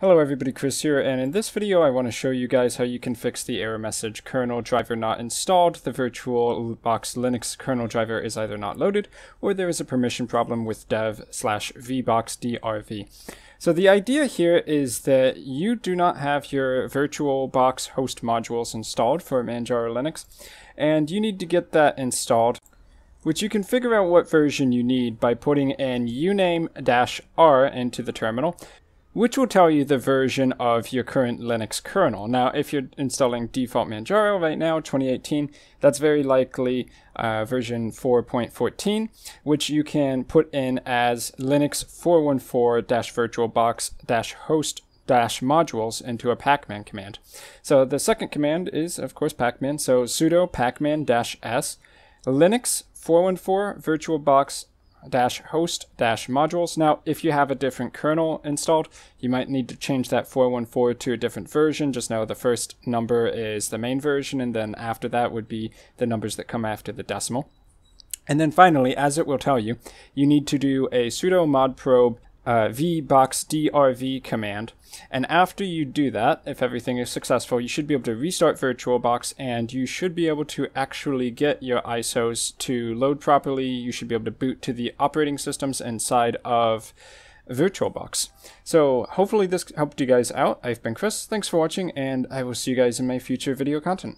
Hello everybody, Chris here, and in this video I want to show you guys how you can fix the error message kernel driver not installed. The VirtualBox Linux kernel driver is either not loaded or there is a permission problem with dev/vboxdrv. So the idea here is that you do not have your VirtualBox host-modules installed for Manjaro Linux, and you need to get that installed, which you can figure out what version you need by putting an uname-r into the terminal, which will tell you the version of your current Linux kernel. Now, if you're installing default Manjaro right now, 2018, that's very likely version 4.14, which you can put in as linux414-virtualbox-host-modules into a pacman command. So the second command is, of course, pacman, so sudo pacman-s linux414-virtualbox-host-modules. Now, if you have a different kernel installed, you might need to change that 414 to a different version. Just know the first number is the main version, and then after that would be the numbers that come after the decimal. And then finally, as it will tell you, you need to do a sudo modprobe vboxdrv command, and after you do that, if everything is successful, you should be able to restart VirtualBox, and you should be able to actually get your ISOs to load properly. You should be able to boot to the operating systems inside of VirtualBox. So hopefully this helped you guys out. I've been Chris, thanks for watching, and I will see you guys in my future video content.